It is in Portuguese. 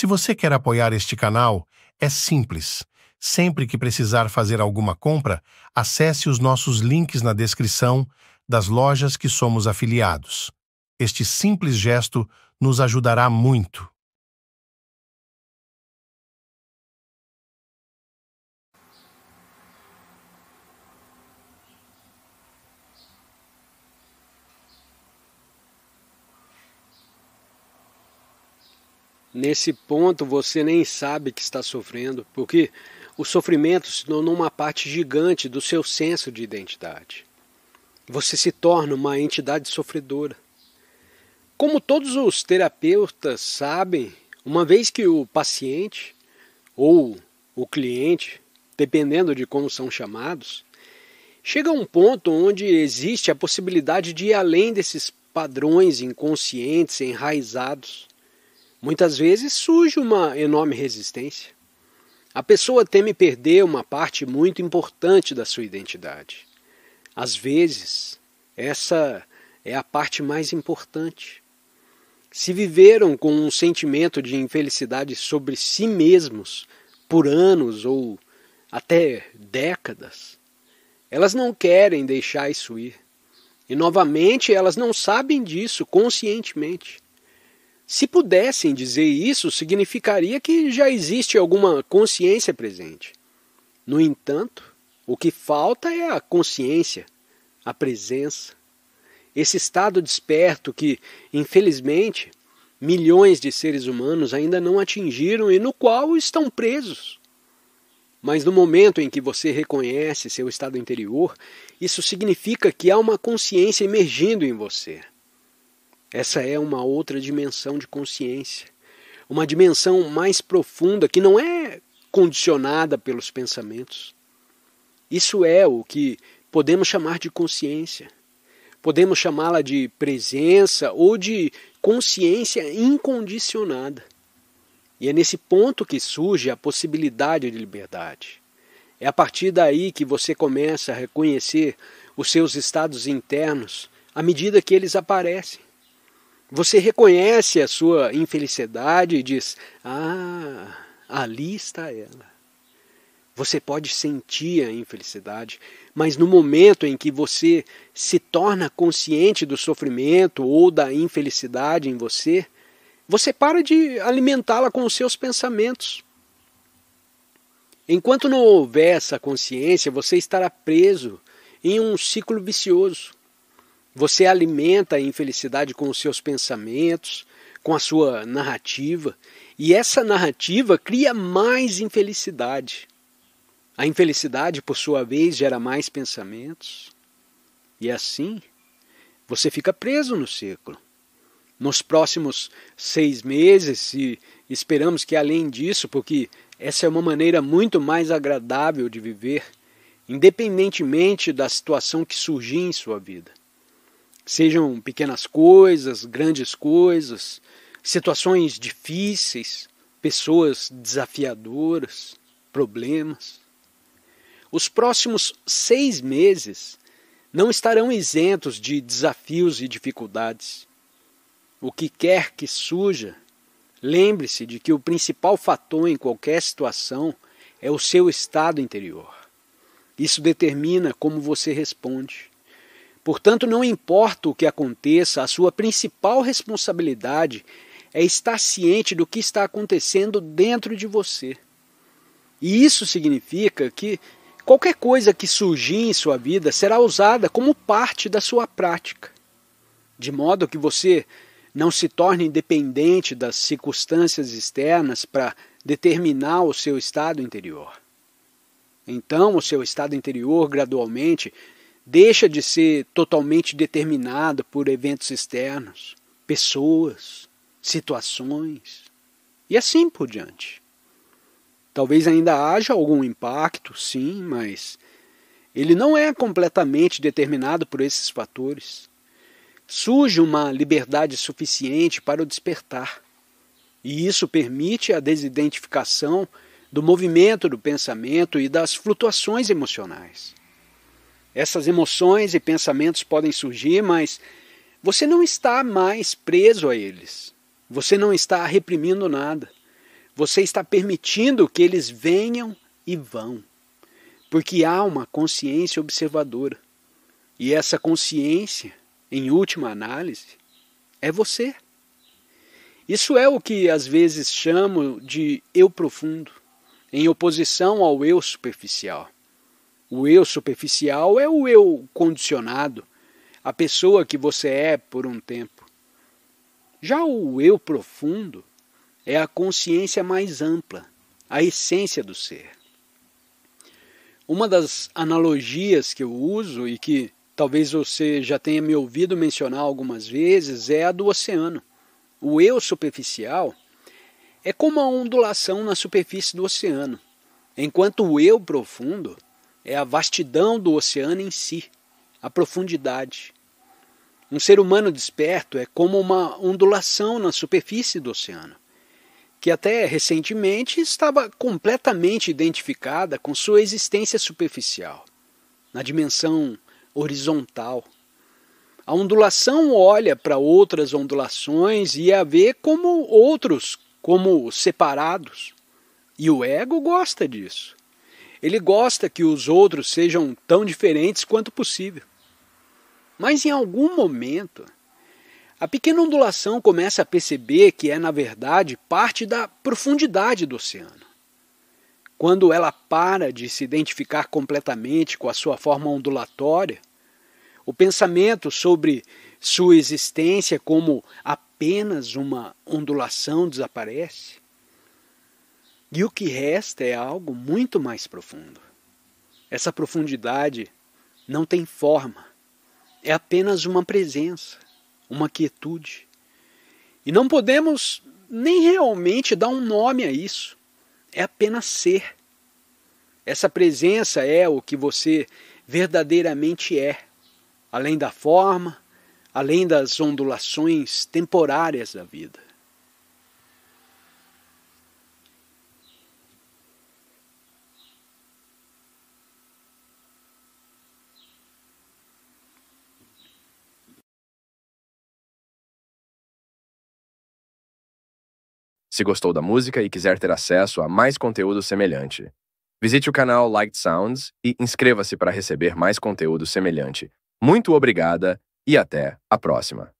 Se você quer apoiar este canal, é simples. Sempre que precisar fazer alguma compra, acesse os nossos links na descrição das lojas que somos afiliados. Este simples gesto nos ajudará muito. Nesse ponto você nem sabe que está sofrendo, porque o sofrimento se tornou uma parte gigante do seu senso de identidade. Você se torna uma entidade sofredora. Como todos os terapeutas sabem, uma vez que o paciente ou o cliente, dependendo de como são chamados, chega a um ponto onde existe a possibilidade de ir além desses padrões inconscientes enraizados, muitas vezes surge uma enorme resistência. A pessoa teme perder uma parte muito importante da sua identidade. Às vezes, essa é a parte mais importante. Se viveram com um sentimento de infelicidade sobre si mesmos por anos ou até décadas, elas não querem deixar isso ir. E, novamente, elas não sabem disso conscientemente. Se pudessem dizer isso, significaria que já existe alguma consciência presente. No entanto, o que falta é a consciência, a presença. Esse estado desperto que, infelizmente, milhões de seres humanos ainda não atingiram e no qual estão presos. Mas no momento em que você reconhece seu estado interior, isso significa que há uma consciência emergindo em você. Essa é uma outra dimensão de consciência, uma dimensão mais profunda que não é condicionada pelos pensamentos. Isso é o que podemos chamar de consciência. Podemos chamá-la de presença ou de consciência incondicionada. E é nesse ponto que surge a possibilidade de liberdade. É a partir daí que você começa a reconhecer os seus estados internos à medida que eles aparecem. Você reconhece a sua infelicidade e diz, ah, ali está ela. Você pode sentir a infelicidade, mas no momento em que você se torna consciente do sofrimento ou da infelicidade em você, você para de alimentá-la com os seus pensamentos. Enquanto não houver essa consciência, você estará preso em um ciclo vicioso. Você alimenta a infelicidade com os seus pensamentos, com a sua narrativa, e essa narrativa cria mais infelicidade. A infelicidade, por sua vez, gera mais pensamentos, e assim você fica preso no ciclo. Nos próximos 6 meses, e esperamos que além disso, porque essa é uma maneira muito mais agradável de viver, independentemente da situação que surgir em sua vida. Sejam pequenas coisas, grandes coisas, situações difíceis, pessoas desafiadoras, problemas. Os próximos 6 meses não estarão isentos de desafios e dificuldades. O que quer que surja, lembre-se de que o principal fator em qualquer situação é o seu estado interior. Isso determina como você responde. Portanto, não importa o que aconteça, a sua principal responsabilidade é estar ciente do que está acontecendo dentro de você. E isso significa que qualquer coisa que surgir em sua vida será usada como parte da sua prática, de modo que você não se torne dependente das circunstâncias externas para determinar o seu estado interior. Então, o seu estado interior gradualmente deixa de ser totalmente determinado por eventos externos, pessoas, situações e assim por diante. Talvez ainda haja algum impacto, sim, mas ele não é completamente determinado por esses fatores. Surge uma liberdade suficiente para o despertar, e isso permite a desidentificação do movimento do pensamento e das flutuações emocionais. Essas emoções e pensamentos podem surgir, mas você não está mais preso a eles. Você não está reprimindo nada. Você está permitindo que eles venham e vão, porque há uma consciência observadora. E essa consciência, em última análise, é você. Isso é o que às vezes chamo de eu profundo, em oposição ao eu superficial. O eu superficial é o eu condicionado, a pessoa que você é por um tempo. Já o eu profundo é a consciência mais ampla, a essência do ser. Uma das analogias que eu uso e que talvez você já tenha me ouvido mencionar algumas vezes é a do oceano. O eu superficial é como a ondulação na superfície do oceano, enquanto o eu profundo é a vastidão do oceano em si, a profundidade. Um ser humano desperto é como uma ondulação na superfície do oceano, que até recentemente estava completamente identificada com sua existência superficial, na dimensão horizontal. A ondulação olha para outras ondulações e a vê como outros, como separados. E o ego gosta disso. Ele gosta que os outros sejam tão diferentes quanto possível. Mas em algum momento, a pequena ondulação começa a perceber que é, na verdade, parte da profundidade do oceano. Quando ela para de se identificar completamente com a sua forma ondulatória, o pensamento sobre sua existência como apenas uma ondulação desaparece. E o que resta é algo muito mais profundo. Essa profundidade não tem forma. É apenas uma presença, uma quietude. E não podemos nem realmente dar um nome a isso. É apenas ser. Essa presença é o que você verdadeiramente é, além da forma, além das ondulações temporárias da vida. Se gostou da música e quiser ter acesso a mais conteúdo semelhante, visite o canal Light Sounds e inscreva-se para receber mais conteúdo semelhante. Muito obrigada e até a próxima!